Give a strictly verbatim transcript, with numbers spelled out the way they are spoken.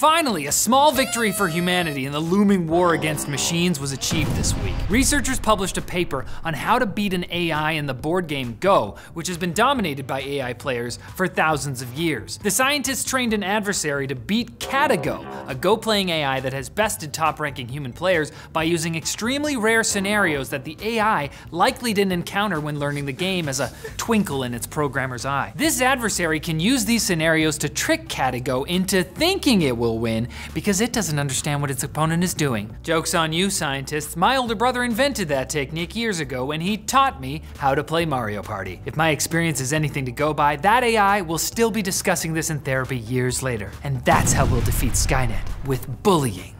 Finally, a small victory for humanity in the looming war against machines was achieved this week. Researchers published a paper on how to beat an A I in the board game Go, which has been dominated by A I players for thousands of years. The scientists trained an adversary to beat KataGo, a Go-playing A I that has bested top-ranking human players by using extremely rare scenarios that the A I likely didn't encounter when learning the game as a twinkle in its programmer's eye. This adversary can use these scenarios to trick KataGo into thinking it will win because it doesn't understand what its opponent is doing. Joke's on you, scientists. My older brother invented that technique years ago when he taught me how to play Mario Party. If my experience is anything to go by, that A I will still be discussing this in therapy years later. And that's how we'll defeat Skynet, with bullying.